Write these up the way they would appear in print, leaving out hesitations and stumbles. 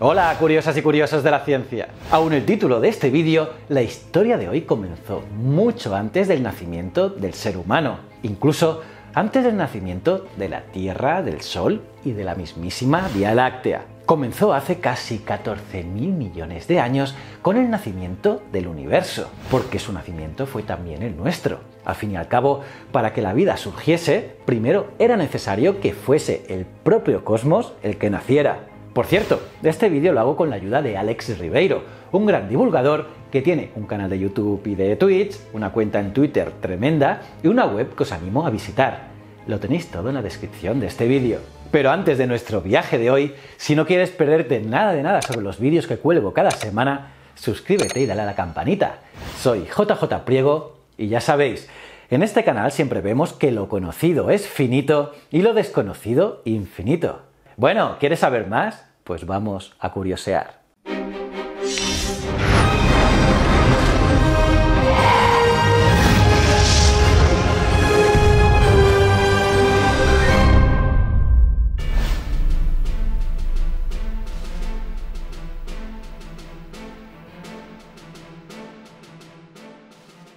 Hola curiosas y curiosos de la ciencia. Aún el título de este vídeo, la historia de hoy comenzó mucho antes del nacimiento del ser humano, incluso antes del nacimiento de la Tierra, del Sol y de la mismísima Vía Láctea. Comenzó hace casi 14.000 millones de años con el nacimiento del universo, porque su nacimiento fue también el nuestro. Al fin y al cabo, para que la vida surgiese, primero era necesario que fuese el propio cosmos el que naciera. Por cierto, este vídeo lo hago con la ayuda de Alex Riveiro, un gran divulgador que tiene un canal de YouTube y de Twitch, una cuenta en Twitter tremenda y una web que os animo a visitar. Lo tenéis todo en la descripción de este vídeo. Pero antes de nuestro viaje de hoy, si no quieres perderte nada de nada sobre los vídeos que cuelgo cada semana, suscríbete y dale a la campanita. Soy JJ Priego y ya sabéis, en este canal siempre vemos que lo conocido es finito y lo desconocido infinito. Bueno, ¿quieres saber más? Pues vamos a curiosear.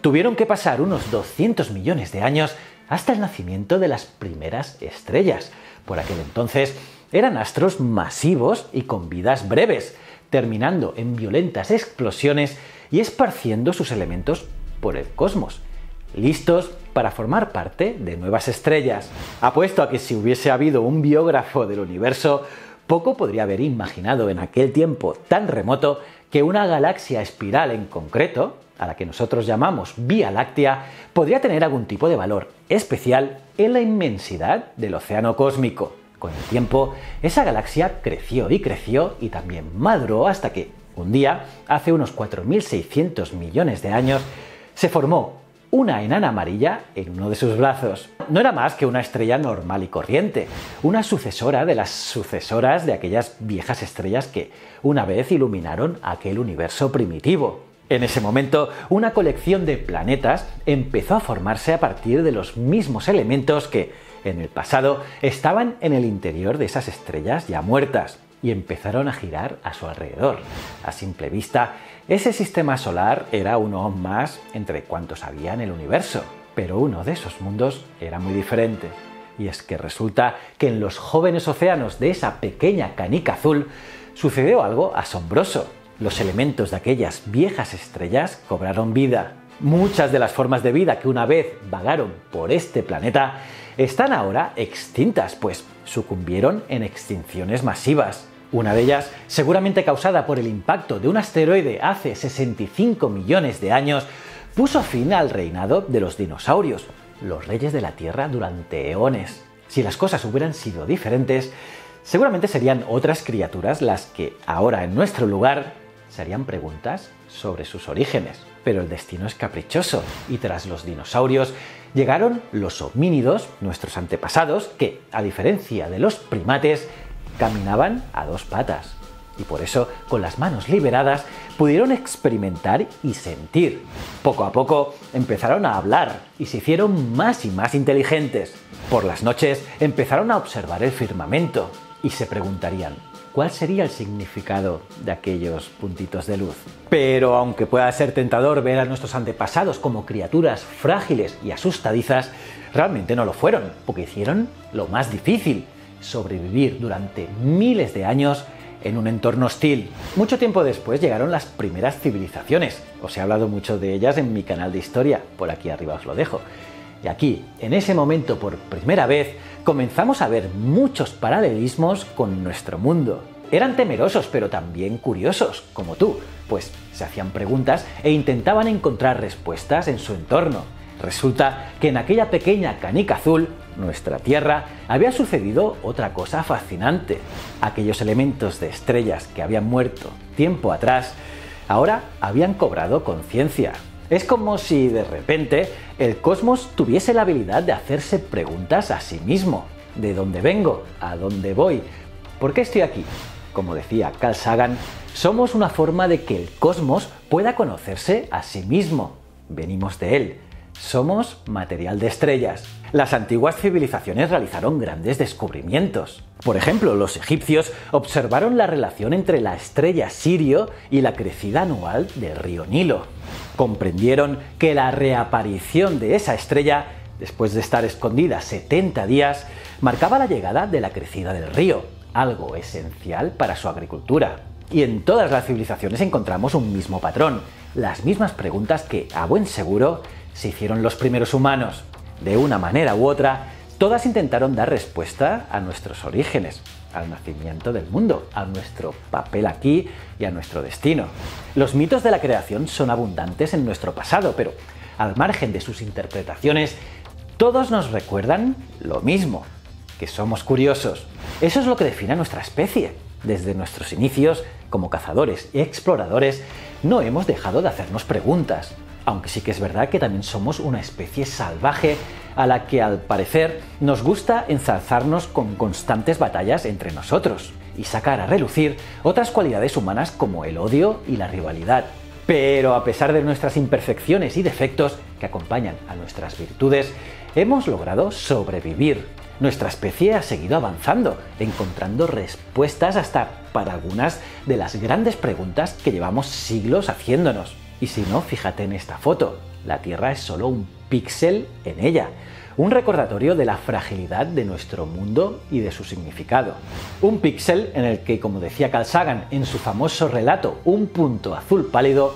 Tuvieron que pasar unos 200 millones de años hasta el nacimiento de las primeras estrellas. Por aquel entonces eran astros masivos y con vidas breves, terminando en violentas explosiones y esparciendo sus elementos por el cosmos, listos para formar parte de nuevas estrellas. Apuesto a que si hubiese habido un biógrafo del universo, poco podría haber imaginado en aquel tiempo tan remoto que una galaxia espiral en concreto, a la que nosotros llamamos Vía Láctea, podría tener algún tipo de valor especial en la inmensidad del océano cósmico. Con el tiempo, esa galaxia creció y también maduró hasta que, un día, hace unos 4.600 millones de años, se formó una enana amarilla en uno de sus brazos. No era más que una estrella normal y corriente, una sucesora de las sucesoras de aquellas viejas estrellas que una vez iluminaron aquel universo primitivo. En ese momento, una colección de planetas empezó a formarse a partir de los mismos elementos que, en el pasado, estaban en el interior de esas estrellas ya muertas y empezaron a girar a su alrededor. A simple vista, ese sistema solar era uno más entre cuantos había en el universo, pero uno de esos mundos era muy diferente. Y es que resulta que en los jóvenes océanos de esa pequeña canica azul sucedió algo asombroso. Los elementos de aquellas viejas estrellas cobraron vida. Muchas de las formas de vida que una vez vagaron por este planeta están ahora extintas, pues sucumbieron en extinciones masivas. Una de ellas, seguramente causada por el impacto de un asteroide hace 65 millones de años, puso fin al reinado de los dinosaurios, los reyes de la Tierra durante eones. Si las cosas hubieran sido diferentes, seguramente serían otras criaturas las que ahora en nuestro lugar se harían preguntas sobre sus orígenes. Pero el destino es caprichoso y tras los dinosaurios llegaron los homínidos, nuestros antepasados, que, a diferencia de los primates, caminaban a dos patas. Y por eso, con las manos liberadas, pudieron experimentar y sentir. Poco a poco empezaron a hablar y se hicieron más y más inteligentes. Por las noches empezaron a observar el firmamento y se preguntarían, ¿cuál sería el significado de aquellos puntitos de luz? Pero aunque pueda ser tentador ver a nuestros antepasados como criaturas frágiles y asustadizas, realmente no lo fueron, porque hicieron lo más difícil, sobrevivir durante miles de años en un entorno hostil. Mucho tiempo después llegaron las primeras civilizaciones. Os he hablado mucho de ellas en mi canal de historia, por aquí arriba os lo dejo. Y aquí, en ese momento por primera vez, comenzamos a ver muchos paralelismos con nuestro mundo. Eran temerosos, pero también curiosos, como tú, pues se hacían preguntas e intentaban encontrar respuestas en su entorno. Resulta que en aquella pequeña canica azul, nuestra Tierra, había sucedido otra cosa fascinante. Aquellos elementos de estrellas que habían muerto tiempo atrás, ahora habían cobrado conciencia. Es como si de repente el cosmos tuviese la habilidad de hacerse preguntas a sí mismo. ¿De dónde vengo? ¿A dónde voy? ¿Por qué estoy aquí? Como decía Carl Sagan, somos una forma de que el cosmos pueda conocerse a sí mismo. Venimos de él. Somos material de estrellas. Las antiguas civilizaciones realizaron grandes descubrimientos. Por ejemplo, los egipcios observaron la relación entre la estrella Sirio y la crecida anual del río Nilo. Comprendieron que la reaparición de esa estrella, después de estar escondida 70 días, marcaba la llegada de la crecida del río, algo esencial para su agricultura. Y en todas las civilizaciones encontramos un mismo patrón, las mismas preguntas que, a buen seguro, se hicieron los primeros humanos. De una manera u otra, todas intentaron dar respuesta a nuestros orígenes, al nacimiento del mundo, a nuestro papel aquí y a nuestro destino. Los mitos de la creación son abundantes en nuestro pasado, pero al margen de sus interpretaciones, todos nos recuerdan lo mismo, que somos curiosos. Eso es lo que define a nuestra especie. Desde nuestros inicios, como cazadores y exploradores, no hemos dejado de hacernos preguntas. Aunque sí que es verdad que también somos una especie salvaje a la que, al parecer, nos gusta ensalzarnos con constantes batallas entre nosotros y sacar a relucir otras cualidades humanas como el odio y la rivalidad. Pero a pesar de nuestras imperfecciones y defectos que acompañan a nuestras virtudes, hemos logrado sobrevivir. Nuestra especie ha seguido avanzando, encontrando respuestas hasta para algunas de las grandes preguntas que llevamos siglos haciéndonos. Y si no, fíjate en esta foto. La Tierra es solo un píxel en ella, un recordatorio de la fragilidad de nuestro mundo y de su significado. Un píxel en el que, como decía Carl Sagan en su famoso relato Un punto azul pálido,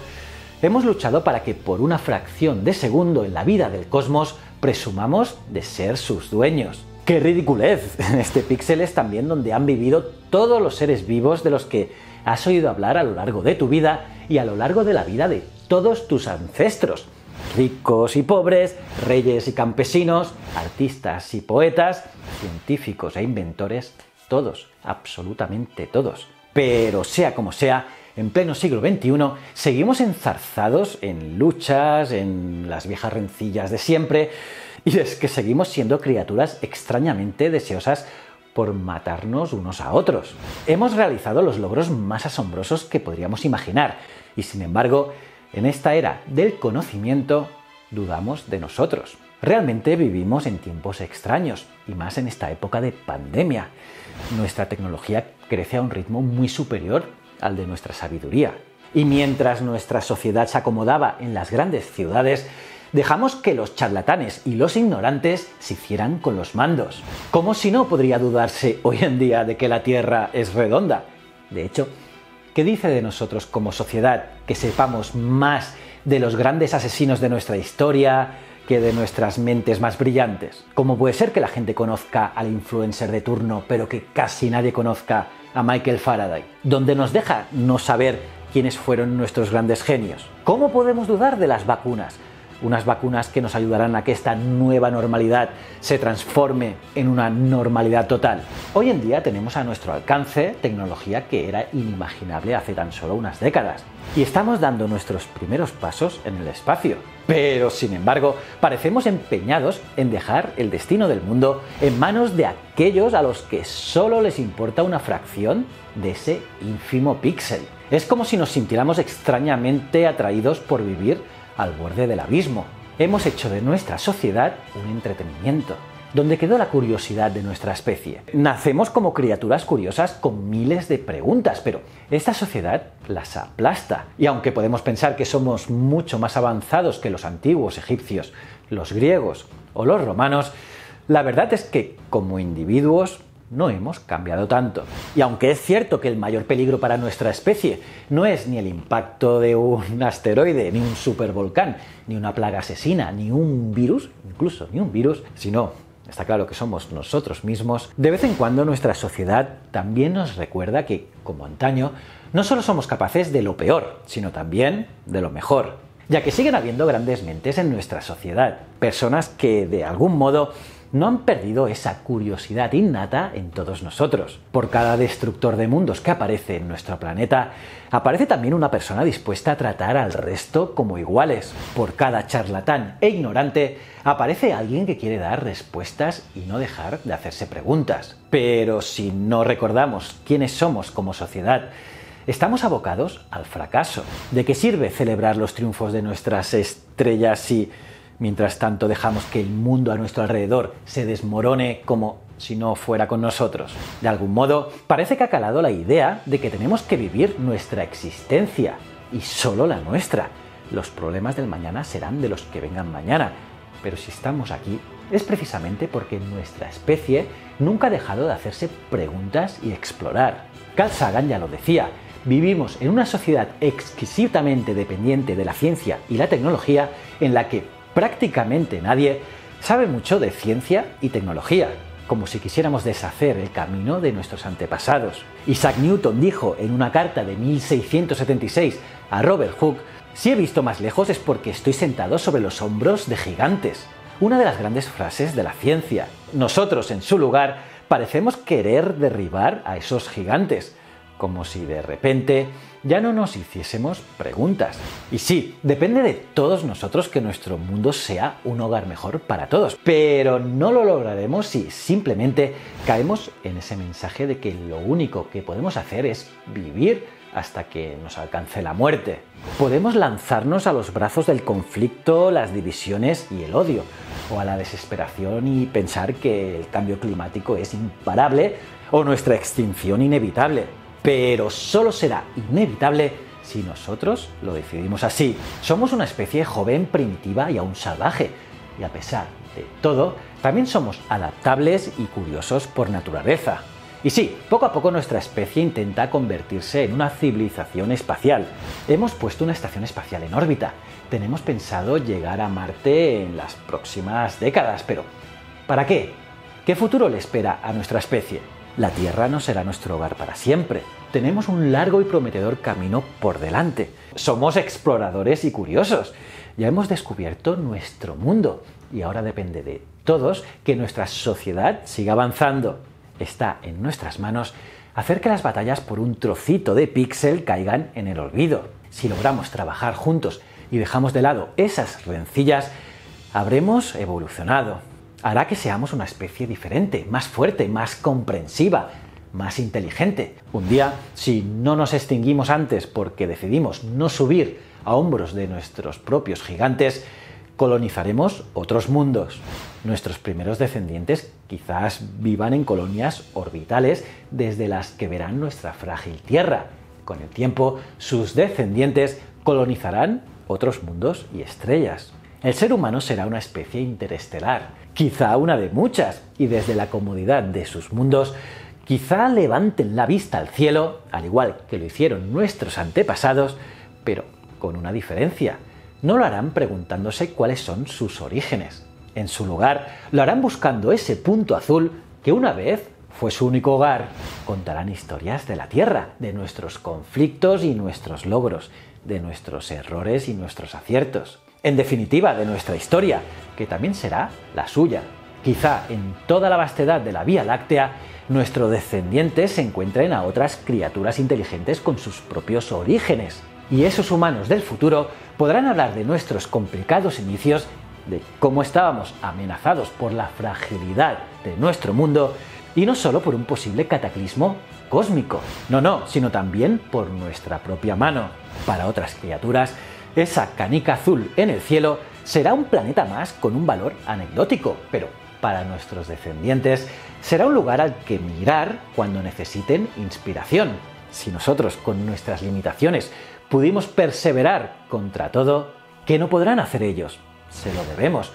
hemos luchado para que por una fracción de segundo en la vida del cosmos presumamos de ser sus dueños. ¡Qué ridiculez! Este píxel es también donde han vivido todos los seres vivos de los que has oído hablar a lo largo de tu vida y a lo largo de la vida de todos tus ancestros. Ricos y pobres, reyes y campesinos, artistas y poetas, científicos e inventores, todos, absolutamente todos. Pero sea como sea, en pleno siglo XXI seguimos enzarzados en luchas, en las viejas rencillas de siempre, y es que seguimos siendo criaturas extrañamente deseosas por matarnos unos a otros. Hemos realizado los logros más asombrosos que podríamos imaginar, y sin embargo, en esta era del conocimiento, dudamos de nosotros. Realmente vivimos en tiempos extraños, y más en esta época de pandemia. Nuestra tecnología crece a un ritmo muy superior al de nuestra sabiduría. Y mientras nuestra sociedad se acomodaba en las grandes ciudades, dejamos que los charlatanes y los ignorantes se hicieran con los mandos. Como si no podría dudarse hoy en día de que la Tierra es redonda. De hecho, ¿qué dice de nosotros como sociedad que sepamos más de los grandes asesinos de nuestra historia que de nuestras mentes más brillantes? ¿Cómo puede ser que la gente conozca al influencer de turno, pero que casi nadie conozca a Michael Faraday? ¿Dónde nos deja no saber quiénes fueron nuestros grandes genios? ¿Cómo podemos dudar de las vacunas? Unas vacunas que nos ayudarán a que esta nueva normalidad se transforme en una normalidad total. Hoy en día tenemos a nuestro alcance tecnología que era inimaginable hace tan solo unas décadas. Y estamos dando nuestros primeros pasos en el espacio. Pero, sin embargo, parecemos empeñados en dejar el destino del mundo en manos de aquellos a los que solo les importa una fracción de ese ínfimo píxel. Es como si nos sintiéramos extrañamente atraídos por vivir al borde del abismo. Hemos hecho de nuestra sociedad un entretenimiento. ¿Dónde quedó la curiosidad de nuestra especie? Nacemos como criaturas curiosas con miles de preguntas, pero esta sociedad las aplasta. Y aunque podemos pensar que somos mucho más avanzados que los antiguos egipcios, los griegos o los romanos, la verdad es que, como individuos, no hemos cambiado tanto. Y aunque es cierto que el mayor peligro para nuestra especie no es ni el impacto de un asteroide, ni un supervolcán, ni una plaga asesina, ni un virus, incluso ni un virus, sino, está claro que somos nosotros mismos, de vez en cuando nuestra sociedad también nos recuerda que, como antaño, no solo somos capaces de lo peor, sino también de lo mejor. Ya que siguen habiendo grandes mentes en nuestra sociedad, personas que, de algún modo, no han perdido esa curiosidad innata en todos nosotros. Por cada destructor de mundos que aparece en nuestro planeta, aparece también una persona dispuesta a tratar al resto como iguales. Por cada charlatán e ignorante, aparece alguien que quiere dar respuestas y no dejar de hacerse preguntas. Pero si no recordamos quiénes somos como sociedad, estamos abocados al fracaso. ¿De qué sirve celebrar los triunfos de nuestras estrellas si Mientras tanto, dejamos que el mundo a nuestro alrededor se desmorone como si no fuera con nosotros. De algún modo, parece que ha calado la idea de que tenemos que vivir nuestra existencia, y solo la nuestra. Los problemas del mañana serán de los que vengan mañana, pero si estamos aquí es precisamente porque nuestra especie nunca ha dejado de hacerse preguntas y explorar. Carl Sagan ya lo decía: vivimos en una sociedad exquisitamente dependiente de la ciencia y la tecnología, en la que prácticamente nadie sabe mucho de ciencia y tecnología, como si quisiéramos deshacer el camino de nuestros antepasados. Isaac Newton dijo en una carta de 1676 a Robert Hooke: si he visto más lejos es porque estoy sentado sobre los hombros de gigantes. Una de las grandes frases de la ciencia. Nosotros, en su lugar, parecemos querer derribar a esos gigantes, como si de repente ya no nos hiciésemos preguntas. Y sí, depende de todos nosotros que nuestro mundo sea un hogar mejor para todos, pero no lo lograremos si simplemente caemos en ese mensaje de que lo único que podemos hacer es vivir hasta que nos alcance la muerte. Podemos lanzarnos a los brazos del conflicto, las divisiones y el odio, o a la desesperación y pensar que el cambio climático es imparable o nuestra extinción inevitable. Pero solo será inevitable si nosotros lo decidimos así. Somos una especie joven, primitiva y aún salvaje, y a pesar de todo, también somos adaptables y curiosos por naturaleza. Y sí, poco a poco nuestra especie intenta convertirse en una civilización espacial. Hemos puesto una estación espacial en órbita. Tenemos pensado llegar a Marte en las próximas décadas, pero ¿para qué? ¿Qué futuro le espera a nuestra especie? La Tierra no será nuestro hogar para siempre. Tenemos un largo y prometedor camino por delante. Somos exploradores y curiosos. Ya hemos descubierto nuestro mundo y ahora depende de todos que nuestra sociedad siga avanzando. Está en nuestras manos hacer que las batallas por un trocito de píxel caigan en el olvido. Si logramos trabajar juntos y dejamos de lado esas rencillas, habremos evolucionado. Hará que seamos una especie diferente, más fuerte, más comprensiva, más inteligente. Un día, si no nos extinguimos antes porque decidimos no subir a hombros de nuestros propios gigantes, colonizaremos otros mundos. Nuestros primeros descendientes quizás vivan en colonias orbitales desde las que verán nuestra frágil Tierra. Con el tiempo, sus descendientes colonizarán otros mundos y estrellas. El ser humano será una especie interestelar, quizá una de muchas, y desde la comodidad de sus mundos, quizá levanten la vista al cielo, al igual que lo hicieron nuestros antepasados, pero con una diferencia. No lo harán preguntándose cuáles son sus orígenes. En su lugar, lo harán buscando ese punto azul que una vez fue su único hogar. Contarán historias de la Tierra, de nuestros conflictos y nuestros logros, de nuestros errores y nuestros aciertos. En definitiva, de nuestra historia, que también será la suya. Quizá en toda la vastedad de la Vía Láctea, nuestros descendientes se encuentren a otras criaturas inteligentes con sus propios orígenes. Y esos humanos del futuro podrán hablar de nuestros complicados inicios, de cómo estábamos amenazados por la fragilidad de nuestro mundo, y no solo por un posible cataclismo cósmico, sino también por nuestra propia mano. Para otras criaturas, esa canica azul en el cielo será un planeta más con un valor anecdótico, pero para nuestros descendientes será un lugar al que mirar cuando necesiten inspiración. Si nosotros, con nuestras limitaciones, pudimos perseverar contra todo, ¿qué no podrán hacer ellos? Se lo debemos,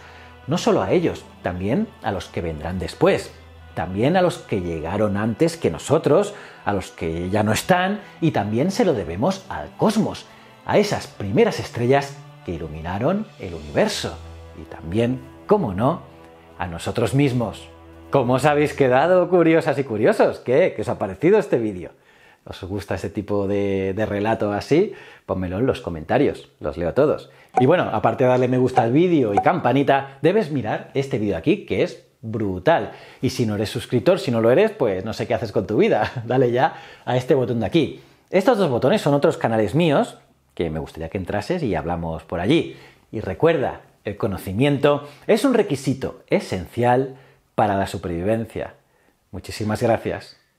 no solo a ellos, también a los que vendrán después, también a los que llegaron antes que nosotros, a los que ya no están, y también se lo debemos al cosmos, a esas primeras estrellas que iluminaron el universo, y también, cómo no, a nosotros mismos. ¿Cómo os habéis quedado, curiosas y curiosos? ¿Qué os ha parecido este vídeo? ¿Os gusta ese tipo de relato así? Pónmelo en los comentarios, los leo todos. Y bueno, aparte de darle me gusta al vídeo y campanita, debes mirar este vídeo aquí, que es brutal. Y si no eres suscriptor, si no lo eres, pues no sé qué haces con tu vida. Dale ya a este botón de aquí. Estos dos botones son otros canales míos, que me gustaría que entrases y hablamos por allí. Y recuerda, el conocimiento es un requisito esencial para la supervivencia. Muchísimas gracias.